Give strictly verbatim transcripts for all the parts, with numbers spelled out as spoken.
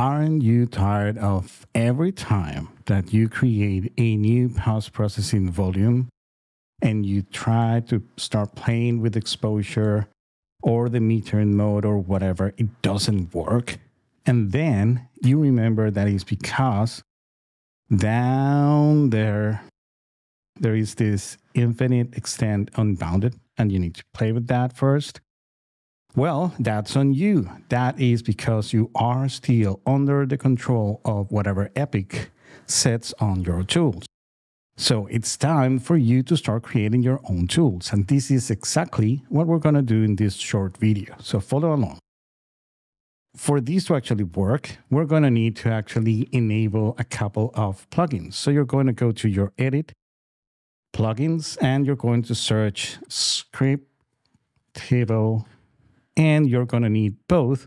Aren't you tired of every time that you create a new post-processing volume and you try to start playing with exposure or the metering mode or whatever, it doesn't work? And then you remember that it's because down there, there is this infinite extent unbounded, and you need to play with that first. Well, that's on you. That is because you are still under the control of whatever EPIC sets on your tools. So it's time for you to start creating your own tools. And this is exactly what we're going to do in this short video. So follow along. For these to actually work, we're going to need to actually enable a couple of plugins. So you're going to go to your Edit, Plugins, and you're going to search Scriptable. And you're going to need both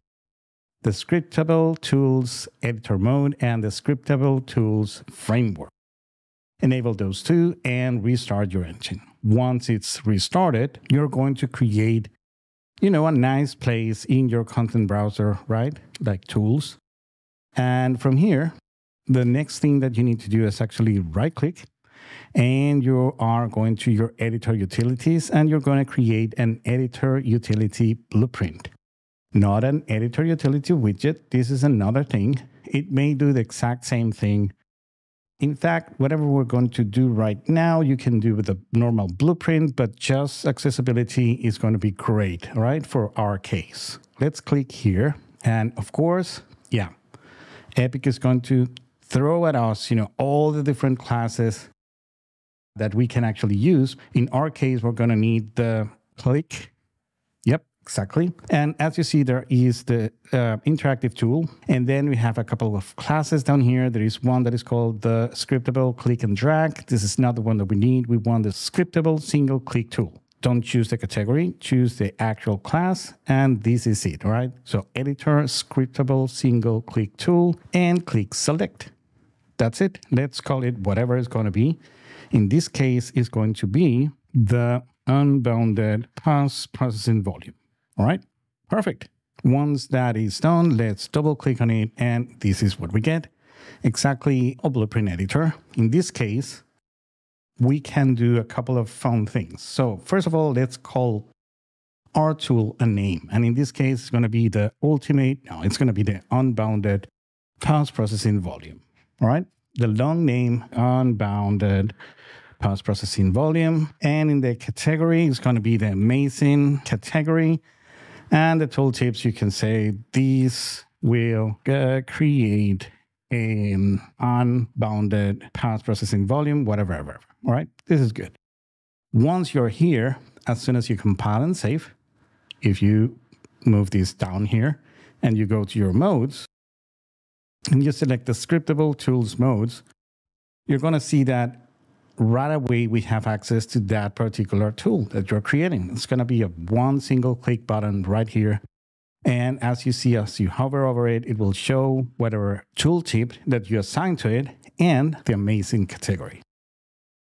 the Scriptable Tools Editor Mode and the Scriptable Tools Framework. Enable those two and restart your engine. Once it's restarted, you're going to create, you know, a nice place in your content browser, right? Like tools. And from here, the next thing that you need to do is actually right-click, and you are going to your editor utilities, and you're going to create an editor utility blueprint. Not an editor utility widget. This is another thing. It may do the exact same thing. In fact, whatever we're going to do right now, you can do with a normal blueprint, but just accessibility is going to be great, right, for our case. Let's click here. And of course, yeah, EPIC is going to throw at us, you know, all the different classes that we can actually use. In our case, we're going to need the click. Yep, exactly. And as you see, there is the uh, interactive tool. And then we have a couple of classes down here. There is one that is called the Scriptable Click and Drag. This is not the one that we need. We want the Scriptable Single Click Tool. Don't choose the category, choose the actual class. And this is it, right? So Editor, Scriptable Single Click Tool, and click Select. That's it. Let's call it whatever it's going to be. In this case, it's going to be the unbounded post-processing volume. All right, perfect. Once that is done, let's double click on it. And this is what we get. Exactly a blueprint editor. In this case, we can do a couple of fun things. So first of all, let's call our tool a name. And in this case, it's going to be the ultimate. No, it's going to be the unbounded post-processing volume. All right. The long name, unbounded post-processing volume. And in the category, it's going to be the amazing category. And the tooltips, you can say, these will uh, create an unbounded post-processing volume, whatever, whatever. All right, this is good. Once you're here, as soon as you compile and save, if you move this down here and you go to your modes, and you select the Scriptable Tools Modes, you're going to see that right away we have access to that particular tool that you're creating. It's going to be a one single click button right here. And as you see, as you hover over it, it will show whatever tooltip that you assign to it and the amazing category.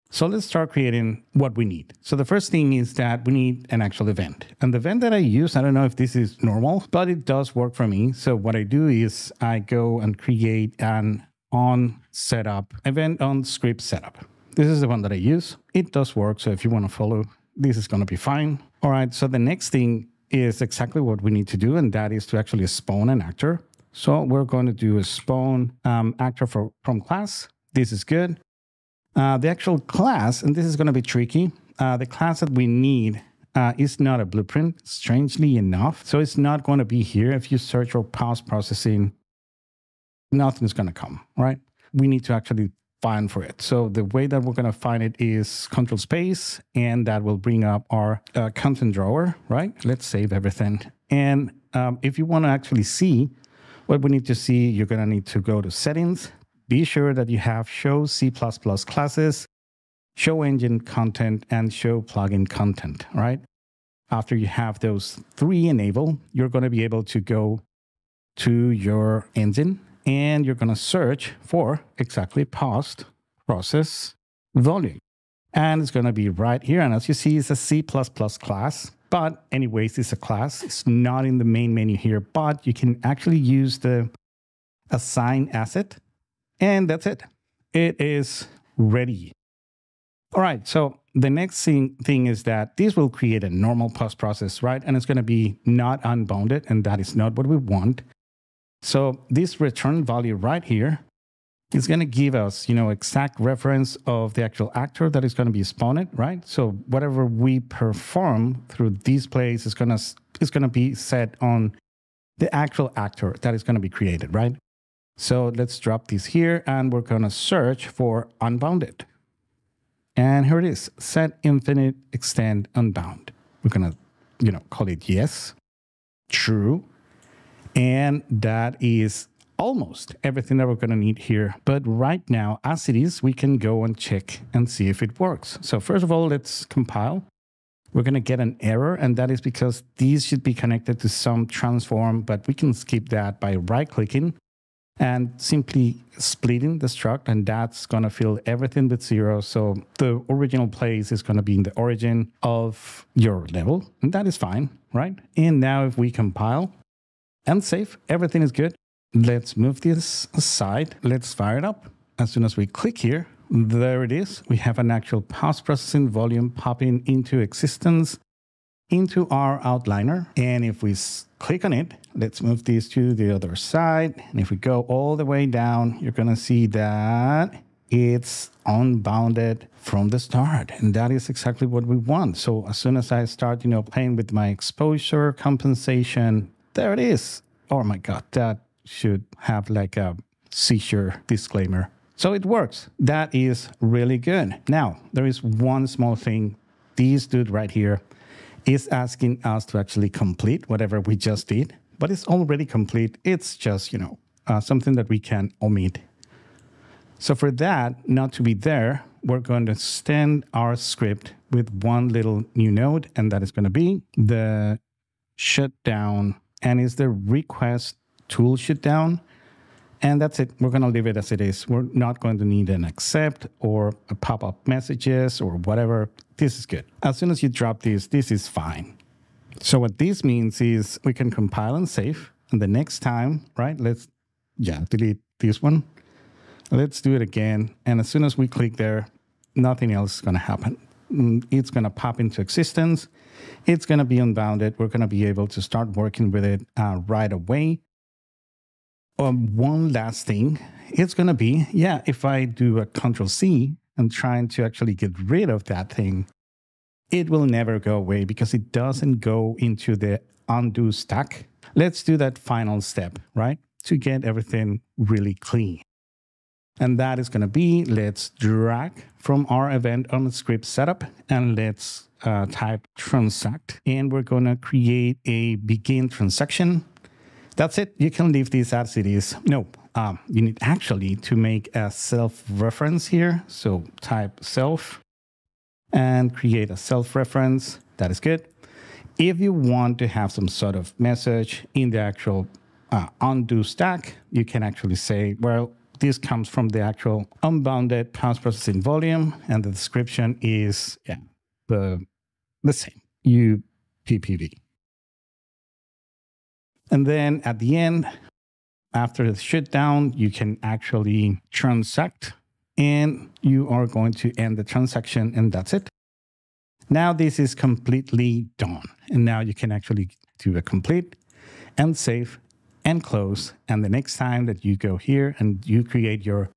So let's start creating what we need. So the first thing is that we need an actual event. And the event that I use, I don't know if this is normal, but it does work for me. So what I do is I go and create an on setup event on script setup. This is the one that I use. It does work. So if you want to follow, this is going to be fine. All right. So the next thing is exactly what we need to do. And that is to actually spawn an actor. So we're going to do a spawn um, actor for, from class. This is good. Uh, the actual class, and this is going to be tricky, uh, the class that we need uh, is not a blueprint, strangely enough. So it's not going to be here. If you search for post-processing, nothing's going to come, right? We need to actually find for it. So the way that we're going to find it is control space, and that will bring up our uh, content drawer, right? Let's save everything. And um, if you want to actually see what we need to see, you're going to need to go to settings. Be sure that you have show C plus plus classes, show engine content, and show plugin content, right? After you have those three enabled, you're going to be able to go to your engine and you're going to search for exactly post process volume. And it's going to be right here. And as you see, it's a C plus plus class. But anyways, it's a class. It's not in the main menu here, but you can actually use the assign asset, and that's it. It is ready. All right, so the next thing, thing is that this will create a normal post-process, right? And it's gonna be not unbounded, and that is not what we want. So this return value right here is gonna give us, you know, exact reference of the actual actor that is gonna be spawned, right? So whatever we perform through these plays is gonna, is gonna be set on the actual actor that is gonna be created, right? So let's drop this here, and we're gonna search for unbounded. And here it is, set infinite extend unbound. We're gonna, you know, call it yes, true. And that is almost everything that we're gonna need here. But right now, as it is, we can go and check and see if it works. So first of all, let's compile. We're gonna get an error, and that is because these should be connected to some transform, but we can skip that by right-clicking and simply splitting the struct, and that's going to fill everything with zero. So the original place is going to be in the origin of your level, and that is fine, right? And now if we compile and save, everything is good. Let's move this aside. Let's fire it up. As soon as we click here, there it is. We have an actual post-processing volume popping into existence into our outliner. And if we click on it, let's move these to the other side. And if we go all the way down, you're gonna see that it's unbounded from the start. And that is exactly what we want. So as soon as I start, you know, playing with my exposure compensation, there it is. Oh my God, that should have like a seizure disclaimer. So it works. That is really good. Now, there is one small thing. These dude right here is asking us to actually complete whatever we just did, but it's already complete. It's just, you know, uh, something that we can omit. So for that not to be there, we're going to extend our script with one little new node, and that is going to be the shutdown, and is the request tool shutdown. And that's it. We're going to leave it as it is. We're not going to need an accept or a pop-up messages or whatever. This is good. As soon as you drop this, this is fine. So what this means is we can compile and save. And the next time, right, let's, yeah, delete this one. Let's do it again. And as soon as we click there, nothing else is going to happen. It's going to pop into existence. It's going to be unbounded. We're going to be able to start working with it uh, right away. Um, one last thing, it's going to be, yeah, if I do a control C and trying to actually get rid of that thing, it will never go away because it doesn't go into the undo stack. Let's do that final step, right? To get everything really clean. And that is going to be, let's drag from our event on the script setup, and let's uh, type transact. And we're going to create a begin transaction. That's it. You can leave this as it is. No, um, you need actually to make a self-reference here. So type self and create a self-reference. That is good. If you want to have some sort of message in the actual uh, undo stack, you can actually say, well, this comes from the actual unbounded post-processing volume, and the description is yeah, the, the same, U P P V. And then at the end, after the shutdown, you can actually transact, and you are going to end the transaction, and that's it. Now this is completely done. And now you can actually do a complete and save and close. And the next time that you go here and you create your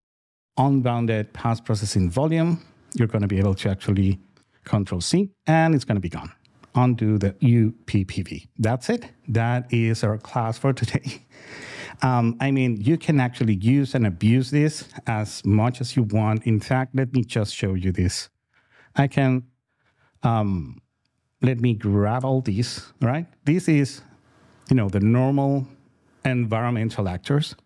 unbounded post-processing volume, you're going to be able to actually control C, and it's going to be gone. Undo the U P P V. That's it. That is our class for today. Um, I mean, you can actually use and abuse this as much as you want. In fact, let me just show you this. I can, um, let me grab all these, right? This is, you know, the normal environmental actors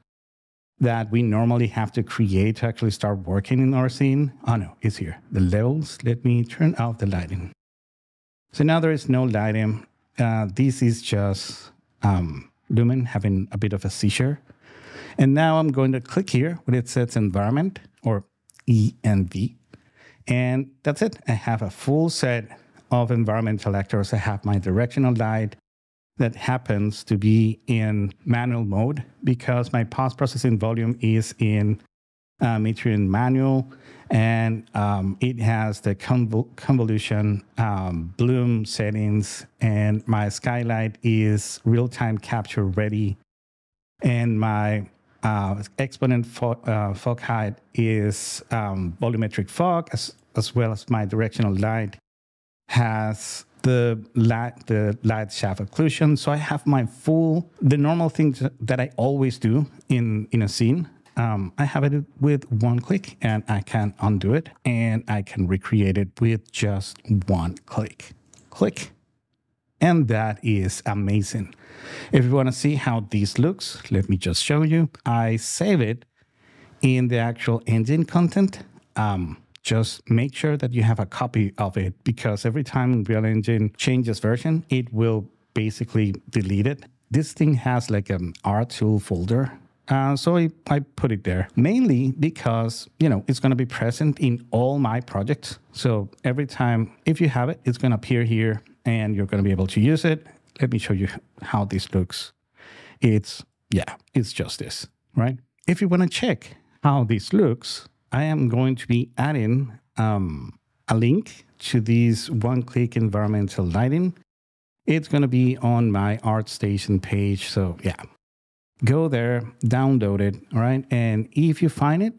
that we normally have to create to actually start working in our scene. Oh no, it's here. The levels, let me turn off the lighting. So now there is no lighting. Uh, this is just um, Lumen having a bit of a seizure. And now I'm going to click here where it says environment or E N V. And that's it. I have a full set of environmental actors. I have my directional light. that happens to be in manual mode because my post-processing volume is in uh, Matrion manual, and um, it has the convol convolution um, bloom settings, and my skylight is real-time capture ready, and my uh, exponent fo uh, fog height is um, volumetric fog, as, as well as my directional light has the light, the light shaft occlusion. So I have my full, the normal things that I always do in, in a scene, um, I have it with one click, and I can undo it, and I can recreate it with just one click. Click. And that is amazing. If you want to see how this looks, let me just show you. I save it in the actual engine content. Um, just make sure that you have a copy of it, because every time Unreal Engine changes version, it will basically delete it. This thing has like an R tool folder. Uh, so I, I put it there mainly because, you know, it's going to be present in all my projects. So every time, if you have it, it's going to appear here and you're going to be able to use it. Let me show you how this looks. It's, yeah, it's just this, right? If you want to check how this looks, I am going to be adding um, a link to this one-click environmental lighting. It's going to be on my ArtStation page. So yeah, go there, download it, all right? And if you find it,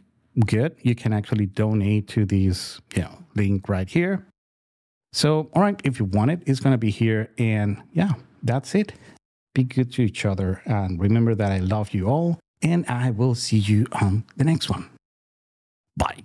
good. You can actually donate to this, you know, link right here. So, all right, if you want it, it's going to be here. And yeah, that's it. Be good to each other. And remember that I love you all. And I will see you on the next one. Bye.